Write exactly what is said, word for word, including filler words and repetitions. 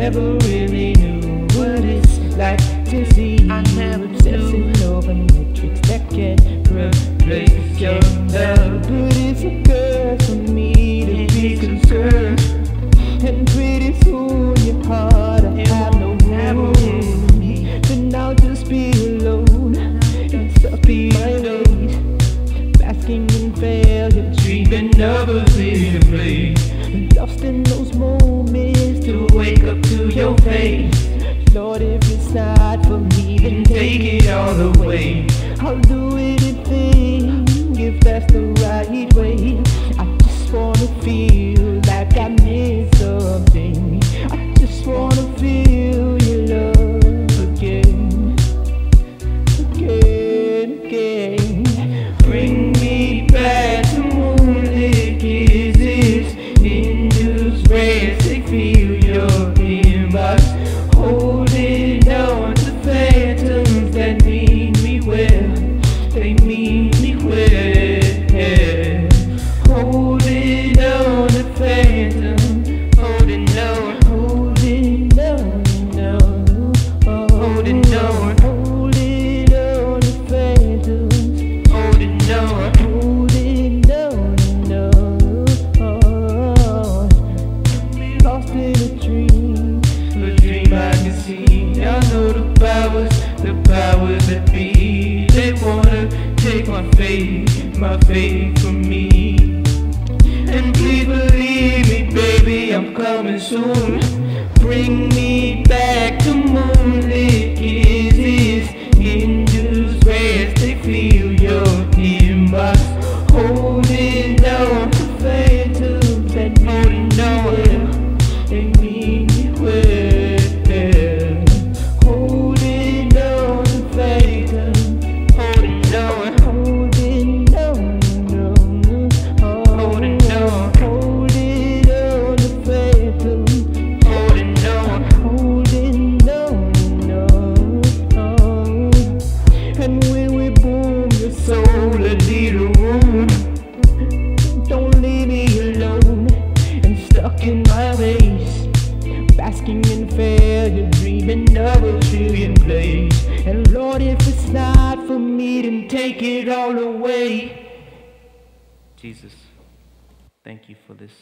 never really knew what it's like to see. I never knew over matrix that can't replace your love. But it's a girl for me to be concerned, and pretty soon your heart I have no room in me. Then I'll just be alone and stuff behind me, basking in failure, dreaming of a bigger place. Lost in those moments to wake up to your face. Lord, if it's not for me, then take it all away. I'll do anything if that's the right way. I just wanna feel like I missed something. I just wanna feel your love again, again, again. Bring me back to moonlit kisses. Sick, feel your inbox, holding on to phantoms that mean me well. They mean me well. Holding on to phantoms, holding on, holding on, no, holding on, holding on to phantoms, holding on. The powers that be, they wanna take my faith, my faith from me. And please believe me, baby, I'm coming soon. Bring me back to moonlit kisses, induced rest, they feel your inbox, holding on to phantoms that holding on, they mean me well. In my ways, basking in failure, dreaming of a trillion plays. And Lord, if it's not for me, then take it all away. Jesus, thank you for this.